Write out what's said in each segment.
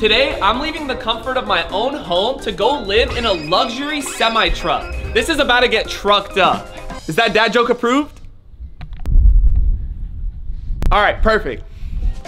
Today, I'm leaving the comfort of my own home to go live in a luxury semi-truck. This is about to get trucked up. Is that dad joke approved? All right, perfect.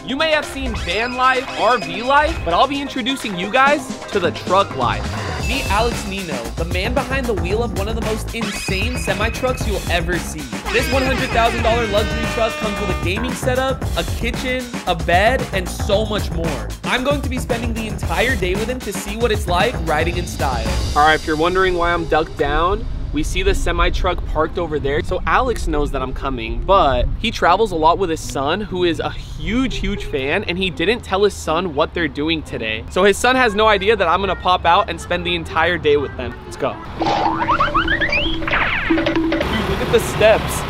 You may have seen van life, RV life, but I'll be introducing you guys to the truck life. Meet Alex Nino, the man behind the wheel of one of the most insane semi-trucks you'll ever see. This $100,000 luxury truck comes with a gaming setup, a kitchen, a bed, and so much more. I'm going to be spending the entire day with him to see what it's like riding in style. All right, if you're wondering why I'm ducked down, we see the semi-truck parked over there. So Alex knows that I'm coming, but he travels a lot with his son, who is a huge, huge fan, and he didn't tell his son what they're doing today. So his son has no idea that I'm gonna pop out and spend the entire day with them. Let's go. Dude, look at the steps.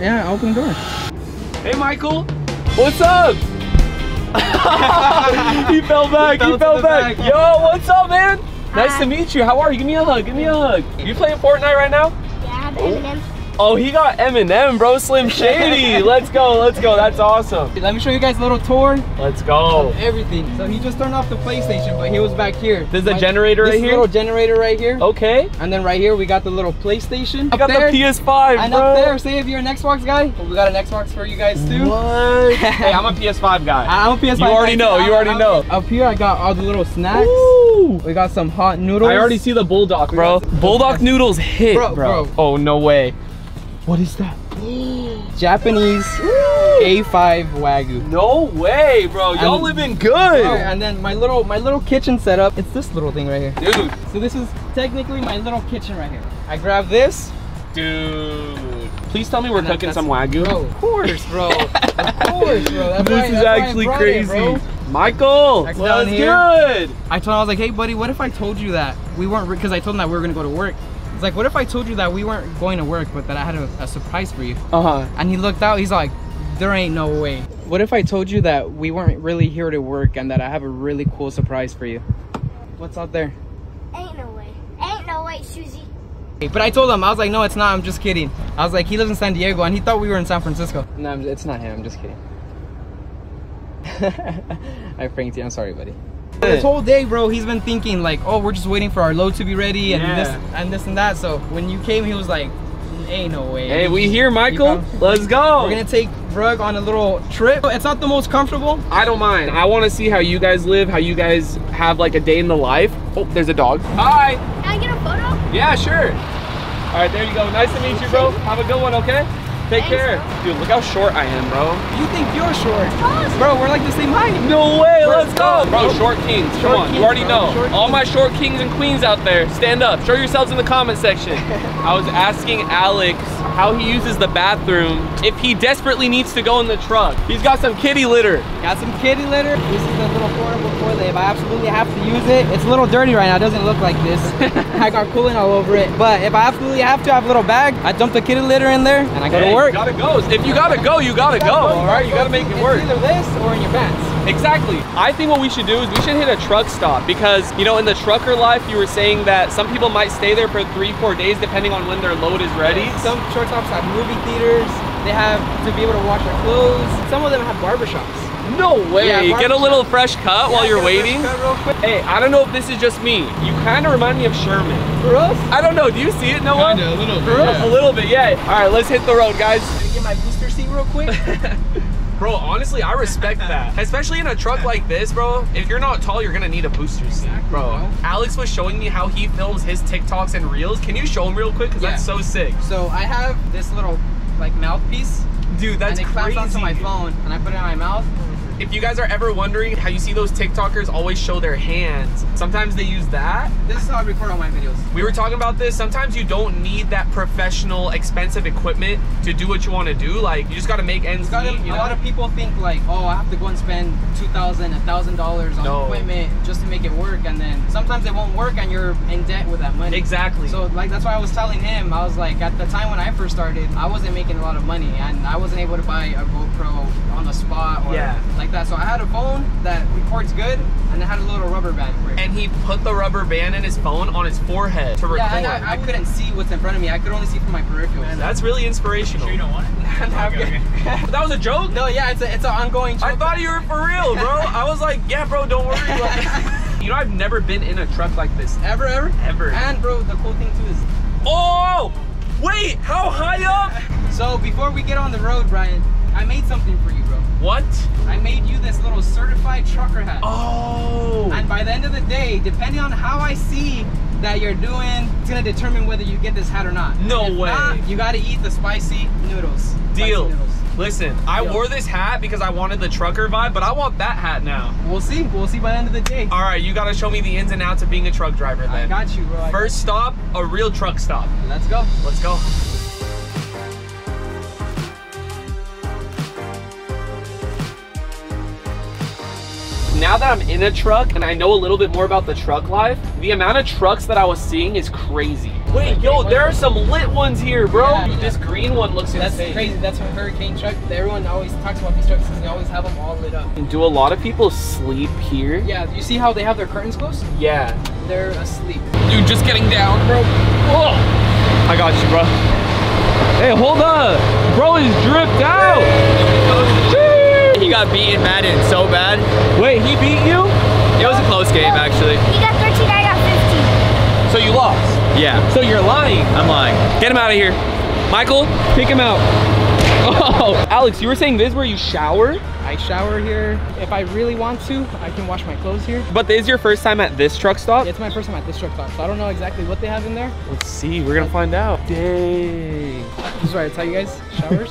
Yeah, open door. Hey, Michael. What's up? He fell back, he fell back. Yo, what's up, man? Nice to meet you. How are you? Give me a hug. Give me a hug. You playing Fortnite right now? Yeah, Eminem. Oh, he got Eminem, bro. Slim Shady. Let's go. Let's go. That's awesome. Let me show you guys a little tour. Let's go. Everything. So he just turned off the PlayStation, but he was back here. This is a generator right here? This little generator right here. Okay. And then right here, we got the little PlayStation. I got the PS5, and bro. And up there, say if you're an Xbox guy, well, we got an Xbox for you guys too. What? Hey, I'm a PS5 guy. I'm a PS5 guy. You already know. You already know. Up here, I got all the little snacks. Ooh. We got some hot noodles. I already see the bulldog, bro. Bulldog noodles hit, bro. Oh, no way. What is that? Japanese A5 wagyu. No way, bro. Y'all living good. Bro, and then my little kitchen setup. It's this little thing right here. Dude. So this is technically my little kitchen right here. I grab this. Dude. Please tell me we're cooking some wagyu. Bro. Of course, bro. Of course, bro. That's this is actually crazy. It, Michael, that's good. I told him, I was like, hey, buddy, what if I told you that we weren't, because I told him that we were going to go to work. It's like, what if I told you that we weren't going to work, but that I had a surprise for you? Uh-huh. And he looked out, he's like, there ain't no way. What if I told you that we weren't really here to work and that I have a really cool surprise for you? What's out there? Ain't no way. Ain't no way, Susie. But I told him, I was like, no, it's not, I'm just kidding. I was like, he lives in San Diego, and he thought we were in San Francisco. No, it's not him, I'm just kidding. I pranked you, I'm sorry, buddy. This whole day, bro, he's been thinking like, oh, we're just waiting for our load to be ready and this and that. So when you came, he was like, ain't no way. Hey, we here, Michael. Let's go. We're gonna take Rug on a little trip. It's not the most comfortable. I don't mind. I want to see how you guys live, how you guys have like a day in the life. Oh, there's a dog. Hi. Can I get a photo? Yeah, sure. All right, there you go. Nice to meet you, bro. Have a good one, okay? Take care. Dude, look how short I am, bro. You think you're short? Bro, we're like the same height. No way, let's go. Bro, short kings, come on. You already know. All my short kings and queens out there, stand up. Show yourselves in the comment section. I was asking Alex how he uses the bathroom if he desperately needs to go in the truck. He's got some kitty litter. Got some kitty litter. This is a little portable toilet. If I absolutely have to use it, it's a little dirty right now. It doesn't look like this. I got coolant all over it. But if I absolutely have to, I have a little bag. I dump the kitty litter in there and I go to work. You gotta go. If you gotta go, you gotta go. All right, you gotta make it work. It's either this or in your pants. Exactly. I think what we should do is we should hit a truck stop because, you know, in the trucker life, you were saying that some people might stay there for 3-4 days depending on when their load is ready. Some truck stops have movie theaters. They have to be able to wash their clothes. Some of them have barbershops. No way. Yeah, get a little fresh cut while you're waiting. Hey, I don't know if this is just me. You kind of remind me of Sherman. For us? I don't know. Do you see it? No one? Kinda, a little bit. Yeah. A little bit, yeah. All right, let's hit the road, guys. Can I get my booster seat real quick? Bro, honestly, I respect that. Especially in a truck like this, bro. If you're not tall, you're gonna need a booster seat, bro. Alex was showing me how he films his TikToks and reels. Can you show him real quick? Because that's so sick. So I have this little like mouthpiece. Dude, that's crazy. And it clamps onto my phone and I put it in my mouth. If you guys are ever wondering how you see those TikTokers always show their hands, sometimes they use that. This is how I record all my videos. We were talking about this. Sometimes you don't need that professional, expensive equipment to do what you want to do. Like, you just got to make ends meet. A lot of people think like, oh, I have to go and spend $2,000, $1,000 on equipment just to make it work. And then sometimes it won't work and you're in debt with that money. Exactly. So like, that's why I was telling him, I was like, at the time when I first started, I wasn't making a lot of money and I wasn't able to buy a GoPro on on the spot or like that. So I had a phone that records good, and it had a little rubber band for it. And he put the rubber band in his phone on his forehead to record. Yeah, and I couldn't see what's in front of me. I could only see from my peripheral. Man, that's really inspirational. Sure you don't want it? Okay. That was a joke? No, yeah, it's an ongoing joke. I thought you were for real, bro. I was like, yeah, bro, don't worry about it. You know, I've never been in a truck like this. Ever, ever? Ever. And, bro, the cool thing, too, is... Oh! Wait, how high up? So, before we get on the road, Brian, I made something for you, bro. What? I made you this little certified trucker hat. Oh! And by the end of the day, depending on how I see that you're doing, it's gonna determine whether you get this hat or not. No way. Not, you gotta eat the spicy noodles. Deal. Spicy noodles. Listen, I wore this hat because I wanted the trucker vibe, but I want that hat now. We'll see. We'll see by the end of the day. All right, you gotta show me the ins and outs of being a truck driver then. I got you, bro. First stop, a real truck stop. Let's go. Let's go. Now that I'm in a truck and I know a little bit more about the truck life, the amount of trucks that I was seeing is crazy. Wait, yo, there are some lit ones here, bro. Yeah, yeah. This green one looks insane. That's crazy. That's from Hurricane Truck. Everyone always talks about these trucks because they always have them all lit up. And do a lot of people sleep here? Yeah, you see how they have their curtains closed? Yeah. They're asleep. Dude, just getting down, bro. Whoa. I got you, bro. Hey, hold up. Bro is dripped out. He got beat in Madden so bad. Wait, he beat you? It was a close game, actually. He got 13, I got 15. So you lost? Yeah. So you're lying? I'm lying. Get him out of here. Michael, pick him out. Oh, Alex, you were saying this is where you shower? I shower here. If I really want to, I can wash my clothes here. But this is your first time at this truck stop? Yeah, it's my first time at this truck stop, so I don't know exactly what they have in there. Let's see, we're gonna find out. Dang. That's right, it's how you guys showers.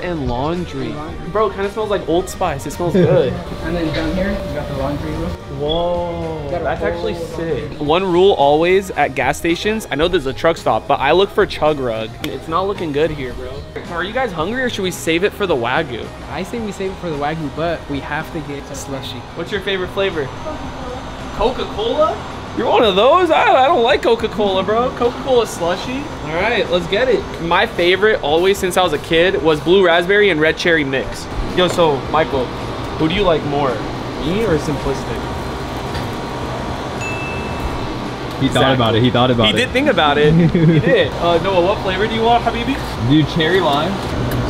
And laundry. Bro, it kind of smells like Old Spice. It smells good. And then down here, you got the laundry room. Whoa, that's actually sick. One rule always at gas stations, I know there's a truck stop, but I look for chug rug. It's not looking good here, bro. Are you guys hungry or should we save it for the wagyu? I say we save it for the wagyu, but we have to get a slushy. What's your favorite flavor? Coca-Cola? You're one of those? I don't like Coca-Cola, bro. Coca-Cola slushy. All right, let's get it. My favorite always since I was a kid was blue raspberry and red cherry mix. Yo, so Michael, who do you like more? Me or Simplistic? He thought about it, he did think about it, he did. Noah, what flavor do you want, Habibi? Dude, cherry lime.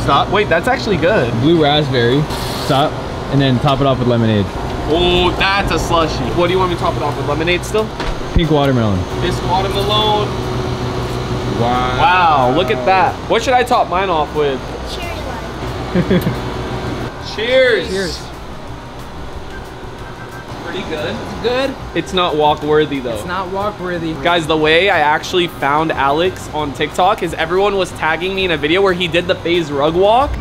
Stop, wait, that's actually good. Blue raspberry, stop, and then top it off with lemonade. Oh, that's a slushy. What do you want me to top it off with? Lemonade still? Pink watermelon. This watermelon. Wow. Wow, look at that. What should I top mine off with? Cherry lime. Cheers. Cheers. Pretty good. It's good. It's not walk worthy though. It's not walk worthy. Guys, the way I actually found Alex on TikTok is everyone was tagging me in a video where he did the FaZe Rug walk.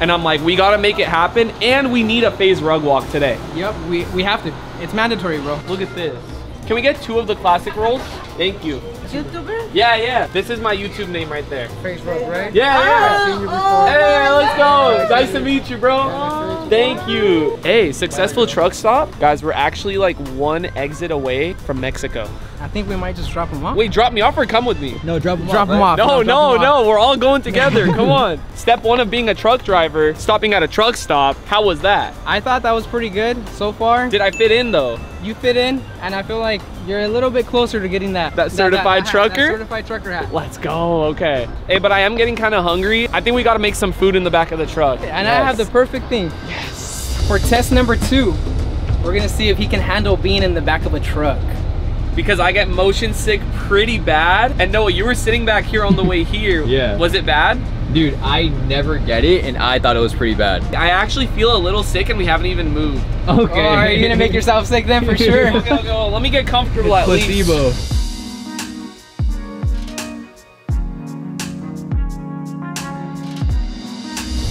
And I'm like, we gotta make it happen, and we need a FaZe Rug walk today. Yep, we have to. It's mandatory, bro. Look at this. Can we get 2 of the classic rolls? Thank you. YouTuber? Yeah, yeah. This is my YouTube name right there. FaZe Rug, right? Yeah, yeah. Hey, let's go. Nice to meet you, bro. Thank you. Hey, successful truck stop. Guys, we're actually like 1 exit away from Mexico. I think we might just drop him off. Wait, drop me off or come with me? No, drop him off. No, we're all going together. Come on. Step 1 of being a truck driver, stopping at a truck stop. How was that? I thought that was pretty good so far. Did I fit in though? You fit in, and I feel like you're a little bit closer to getting that certified trucker hat. Let's go, okay. Hey, but I am getting kind of hungry. I think we gotta make some food in the back of the truck. And I have the perfect thing. Yes. For test number 2, we're gonna see if he can handle being in the back of a truck. Because I get motion sick pretty bad. And Noah, you were sitting back here on the way here. Yeah. Was it bad? Dude, I never get it, and I thought it was pretty bad. I actually feel a little sick, and we haven't even moved. Okay. Oh, are you gonna make yourself sick then for sure? Okay, well, let me get comfortable at least. Placebo.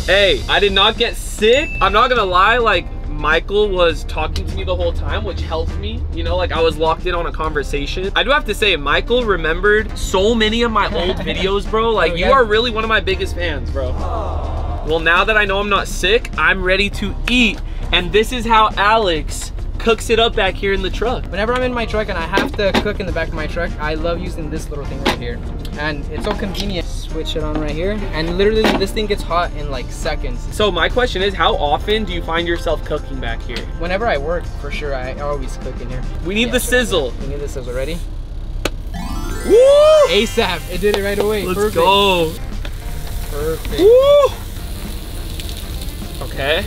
Hey, I did not get sick. I'm not gonna lie, like, Michael was talking to me the whole time, which helped me, you know, like I was locked in on a conversation. I do have to say, Michael remembered so many of my old videos, bro. Like, you are really one of my biggest fans, bro. Aww. Well, now that I know I'm not sick, I'm ready to eat. And this is how Alex cooks it up back here in the truck. Whenever I'm in my truck and I have to cook in the back of my truck, I love using this little thing right here. And it's so convenient. Switch it on right here. And literally this thing gets hot in like seconds. So my question is, how often do you find yourself cooking back here? Whenever I work, for sure, I always cook in here. We need the sizzle. We need the sizzle. Ready? Woo! ASAP. It did it right away. Let's go. Perfect. Woo! Okay.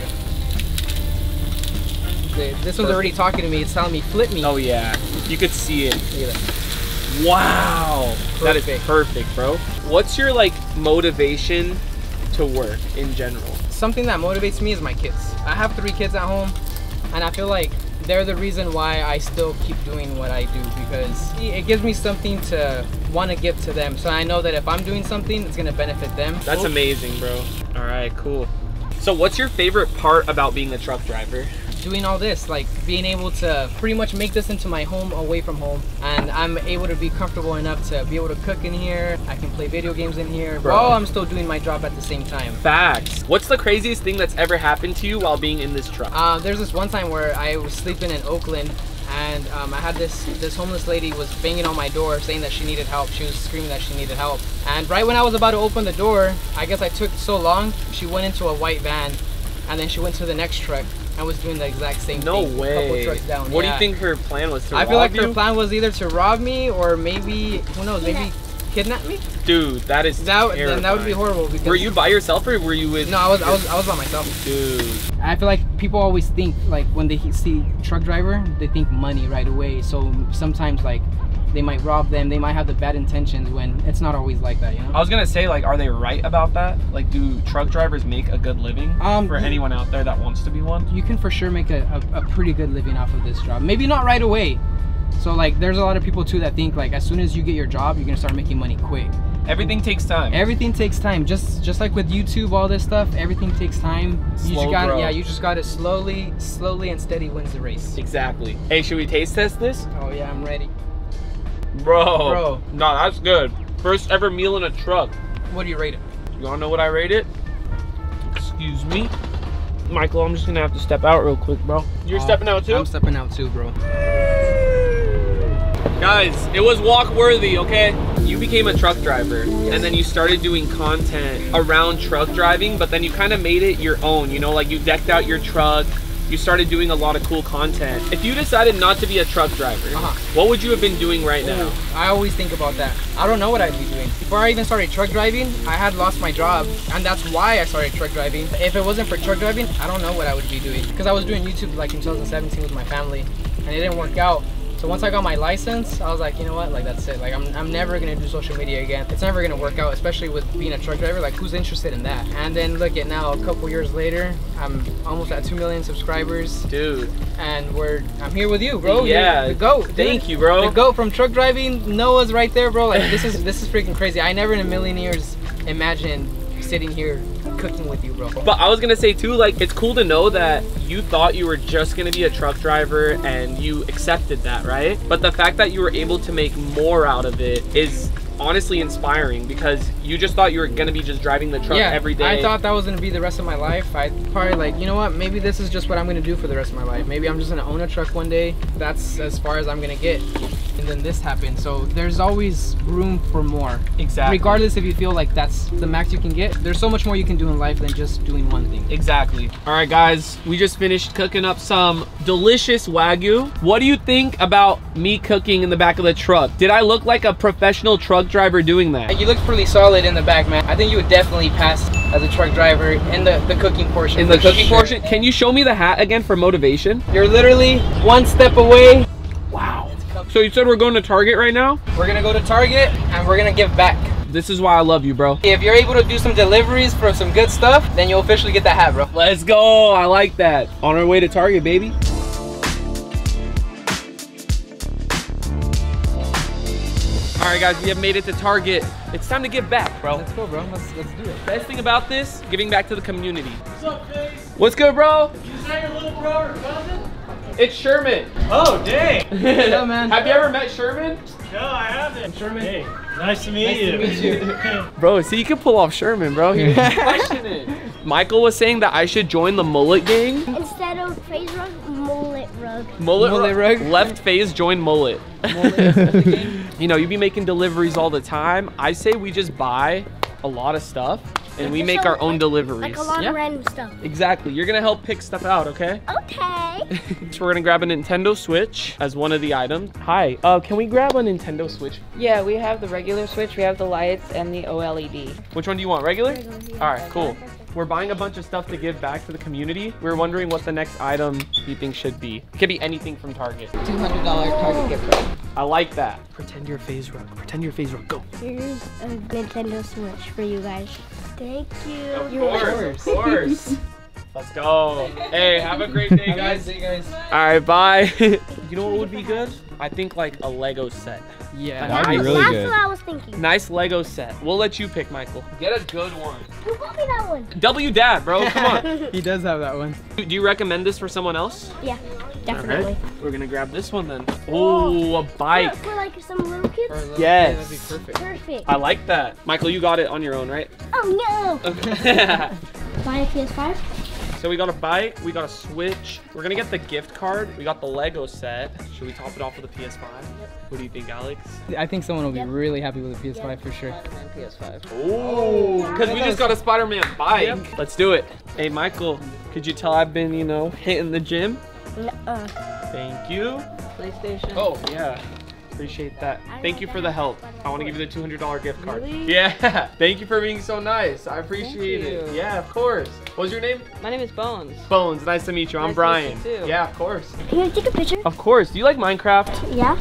This one's already talking to me. It's telling me, flip me. Oh yeah, you could see it. Look at that. Wow, perfect. That is perfect, bro. What's your like motivation to work in general? Something that motivates me is my kids. I have 3 kids at home, and I feel like they're the reason why I still keep doing what I do, because it gives me something to want to give to them. So I know that if I'm doing something, it's gonna benefit them. That's amazing, bro. All right, cool. So what's your favorite part about being a truck driver? Doing all this, like being able to pretty much make this into my home away from home, and I'm able to be comfortable enough to be able to cook in here. I can play video games in here, bro. While I'm still doing my job at the same time. Facts. What's the craziest thing that's ever happened to you while being in this truck? There's this one time where I was sleeping in Oakland, and I had this homeless lady was banging on my door saying that she needed help. She was screaming that she needed help, and right when I was about to open the door, I guess I took so long, she went into a white van, and then she went to the next truck. I was doing the exact same thing. No way. A couple trucks down. What do you think her plan was? To rob you? I feel like her plan was either to rob me or maybe, who knows, maybe kidnap me? Dude, that is terrifying. That would be horrible. Because were you by yourself or were you with? No, I was by myself. Dude. I feel like people always think, like when they see truck driver, they think money right away. So sometimes like they might rob them. They might have the bad intentions when it's not always like that, you know? I was gonna say, like, are they right about that? Like, do truck drivers make a good living for anyone out there that wants to be one? You can for sure make a pretty good living off of this job. Maybe not right away. So like, there's a lot of people too that think like, as soon as you get your job, you're gonna start making money quick. Everything takes time. Everything takes time. Just like with YouTube, all this stuff, everything takes time. You just got it slowly and steady wins the race. Exactly. Hey, should we taste test this? Oh yeah, I'm ready. Bro, no, that's good. First ever meal in a truck. What do you rate it? You wanna know what I rate it? Excuse me. Michael, I'm just gonna have to step out real quick, bro. You're stepping out too? I'm stepping out too, bro. Guys, it was walk worthy, okay? You became a truck driver, and then you started doing content around truck driving, but then you kind of made it your own, you know? Like, you decked out your truck. You started doing a lot of cool content. If you decided not to be a truck driver, what would you have been doing right now? I always think about that. I don't know what I'd be doing. Before I even started truck driving, I had lost my job, and that's why I started truck driving. If it wasn't for truck driving, I don't know what I would be doing. Because I was doing YouTube like in 2017 with my family, and it didn't work out. So once I got my license, I was like, you know what, like that's it. Like I'm never gonna do social media again. It's never gonna work out, especially with being a truck driver. Like, who's interested in that? And then look at now, a couple years later, I'm almost at 2 million subscribers. Dude. And I'm here with you, bro. Yeah. The GOAT. Thank you, bro. The GOAT from truck driving. Noah's right there, bro. Like this is freaking crazy. I never in a million years imagined sitting here cooking with you, bro. But I was gonna say too, like, it's cool to know that you thought you were just gonna be a truck driver and you accepted that, right? But the fact that you were able to make more out of it is honestly inspiring, because you just thought you were gonna be just driving the truck every day. I thought that was gonna be the rest of my life. I probably like, you know what, maybe this is just what I'm gonna do for the rest of my life. Maybe I'm just gonna own a truck one day. That's as far as I'm gonna get. And then this happened. So there's always room for more. Exactly. Regardless if you feel like that's the max you can get, there's so much more you can do in life than just doing one thing. Exactly. All right, guys, we just finished cooking up some delicious wagyu. What do you think about me cooking in the back of the truck? Did I look like a professional truck driver doing that? You look pretty solid in the back, man. I think you would definitely pass as a truck driver in the cooking portion. In the cooking portion? Can you show me the hat again for motivation? You're literally one step away. Wow. So you said we're going to Target right now? We're gonna go to Target and we're gonna give back. This is why I love you, bro. If you're able to do some deliveries for some good stuff, then you'll officially get that hat, bro. Let's go. I like that. On our way to Target, baby. All right, guys, we have made it to Target. It's time to give back, bro. Let's go, bro. Let's do it. Best thing about this, giving back to the community. What's up, guys? What's good, bro? Is that your little bro or cousin? It's Sherman. Oh, dang. Yeah, man. Have you ever met Sherman? No, I haven't. Sherman. Hey, nice to meet you. Bro, see, you can pull off Sherman, bro. He was flashing it. Michael was saying that I should join the mullet gang. Instead of FaZe Rug, mullet rug. Rug. Mullet Rug. Left phase, join Mullet. You know, you be making deliveries all the time. I say we just buy a lot of stuff and we make our own deliveries. Like a lot of random stuff. Exactly. You're going to help pick stuff out, okay? Okay. So we're going to grab a Nintendo Switch as one of the items. Hi. Can we grab a Nintendo Switch? Yeah, we have the regular Switch. We have the lights and the OLED. Which one do you want? Regular? All right, cool. We're buying a bunch of stuff to give back to the community. We're wondering what the next item you think should be. It could be anything from Target. $200 Target gift card. I like that. Pretend you're FaZe Rug. Pretend you're FaZe Rug. Go. Here's a Nintendo Switch for you guys. Thank you. Of course, of course. Let's go. Hey, have a great day, guys. See you guys. All right, bye. You know what would be good? I think like a Lego set. Yeah, that'd be really good. That's what I was thinking. Nice Lego set. We'll let you pick, Michael. Get a good one. Who bought me that one? Dad, bro. Come on. He does have that one. Do you recommend this for someone else? Yeah, definitely. Right. We're gonna grab this one then. Oh, a bike. For like some little kids. Yes. Yeah, that'd be perfect. Perfect. I like that. Michael, you got it on your own, right? Oh no. Okay. Buy a PS5. So we got a bike, we got a Switch. We're gonna get the gift card. We got the Lego set. Should we top it off with a PS5? Yep. What do you think, Alex? I think someone will be really happy with a PS5 for sure. Spider-Man PS5. Oh, because we just got a Spider-Man bike. Yep. Let's do it. Hey, Michael, could you tell I've been, you know, hitting the gym? Thank you. PlayStation. Oh, yeah. Appreciate that. Thank you for the help. I want to give you the $200 gift card. Really? Yeah. Thank you for being so nice. I appreciate it. Yeah, of course. What's your name? My name is Bones. Bones, nice to meet you. I'm Brian. Yeah, of course. Can I take a picture? Of course. Do you like Minecraft? Yeah.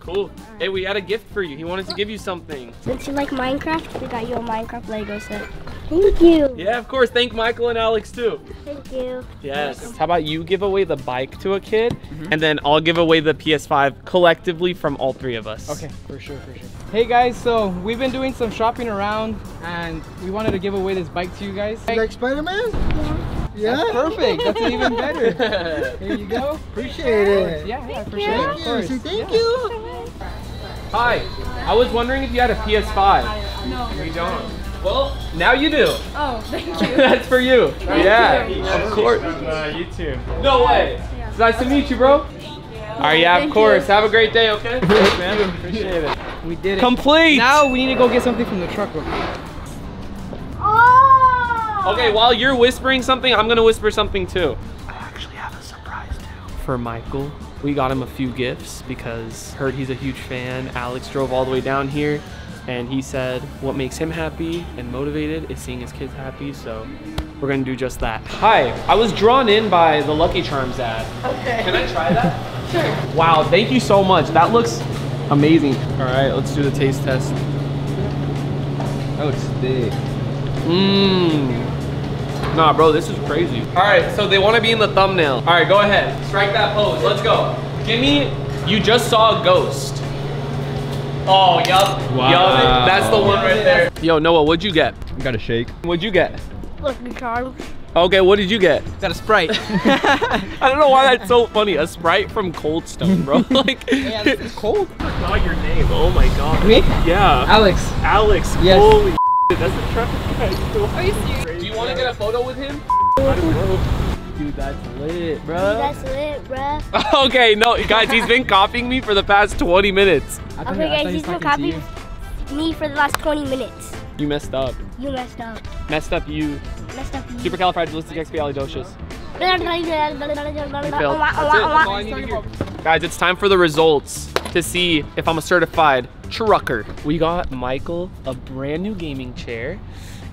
Cool. Hey, we had a gift for you. He wanted to give you something. Since you like Minecraft, we got you a Minecraft Lego set. Thank you. Yeah, of course. Thank Michael and Alex too. Thank you. Yes. How about you give away the bike to a kid, and then I'll give away the PS5 collectively from all three of us. Okay, for sure, for sure. Hey guys, so we've been doing some shopping around, and we wanted to give away this bike to you guys. You like Spider-Man? Yeah. Yeah. That's perfect. That's even better. Here you go. Appreciate it. Yeah, yeah, for sure. Of course. Thank you. Hi. I was wondering if you had a PS5. No. We don't. Well, now you do. Oh, thank you. That's for you. Thank you. Of course. YouTube. No way. Yeah. It's nice to meet you, bro. Thank you. All right, yeah, of course. Have a great day, okay? Thanks, man. Appreciate it. We did it. Complete. Now we need to go get something from the truck real quick. Oh. Okay, while you're whispering something, I'm going to whisper something too. I actually have a surprise too. For Michael, we got him a few gifts because heard he's a huge fan. Alex drove all the way down here. And he said what makes him happy and motivated is seeing his kids happy, so we're gonna do just that. Hi, I was drawn in by the Lucky Charms ad. Okay. Can I try that? Sure. Wow, thank you so much. That looks amazing. All right, let's do the taste test. That looks thick. Mmm. Nah, bro, this is crazy. All right, so they wanna be in the thumbnail. All right, go ahead. Strike that pose, let's go. Gimme, you just saw a ghost. Oh, yup. Wow. Yup. That's the one right there. Yo, Noah, what'd you get? I got a shake. What'd you get? Lucky Charms. Okay, what did you get? Got a Sprite. I don't know why that's so funny. A Sprite from Coldstone, bro. Like, yeah, this is cold. I forgot your name. Oh my god. Me? Yeah. Alex. Alex. Yes. Holy shit. That's a traffic guy. Are you serious? Do you want to get a photo with him? Dude, that's lit, bro. Dude, that's lit, bro. Okay, no, guys, he's been copying me for the past 20 minutes. Okay, guys, he's been copying me for the last 20 minutes. You messed up. You messed up. Messed up you. Messed up you. Supercalifragilisticexpialidocious. It. Guys, it's time for the results to see if I'm a certified trucker. We got Michael a brand new gaming chair,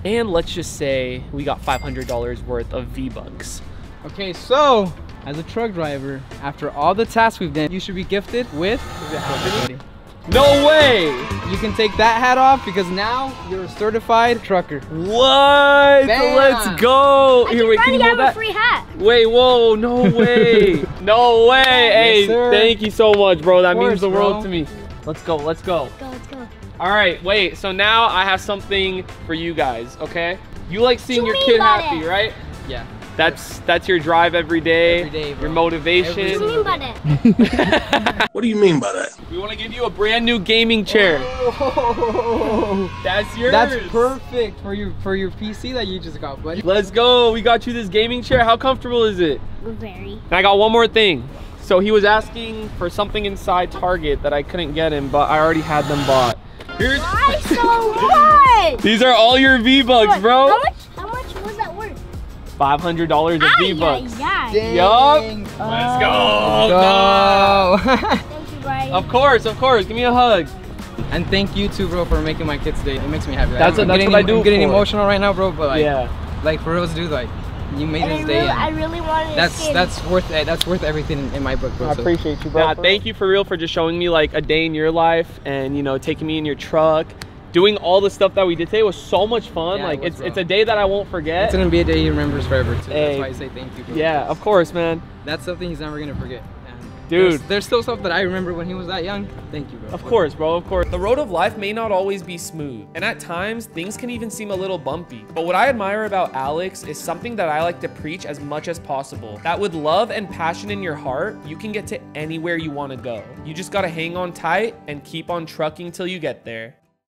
and let's just say we got $500 worth of V-Bucks. Okay, so as a truck driver, after all the tasks we've done, you should be gifted with. No way! You can take that hat off because now you're a certified trucker. What? Bam. Let's go! Here, wait, can you hold that? I a free hat. Wait, whoa! No way! No way! Yes, hey, sir. Thank you so much, bro. That means the world to me. Let's go! Let's go! Let's go! Let's go! All right, wait. So now I have something for you guys. Okay? You like seeing your kid happy, right? Yeah. That's your drive every day, your motivation. What do you mean by that? What do you mean by that? We want to give you a brand new gaming chair. Oh, that's yours. That's perfect for your PC that you just got, buddy. Let's go. We got you this gaming chair. How comfortable is it? Very. And I got one more thing. So he was asking for something inside Target that I couldn't get him, but I already had them bought. Here's why so what? These are all your V-Bucks, bro. How much was that worth? $500 of V-Bucks. Yup. Let's go. Thank you, Brian. Of course. Give me a hug. And thank you too, bro, for making my kids' day. It makes me happy. That's what I do. I'm getting emotional right now, bro. But like, yeah, like for real, dude, like you made this day. I really wanted. That's worth it. That's worth everything in my book, bro. I appreciate you, bro. Yeah, thank you for real for just showing me like a day in your life, and you know, taking me in your truck, doing all the stuff that we did today was so much fun. Yeah, like it's a day that I won't forget. It's gonna be a day he remembers forever too. Hey. That's why I say thank you, bro. Yeah, of course, man. That's something he's never gonna forget. Dude, there's still stuff that I remember when he was that young. Thank you, bro. Of course, bro, of course. The road of life may not always be smooth, and at times, things can even seem a little bumpy. But what I admire about Alex is something that I like to preach as much as possible. That with love and passion in your heart, you can get to anywhere you want to go. You just gotta hang on tight and keep on trucking till you get there.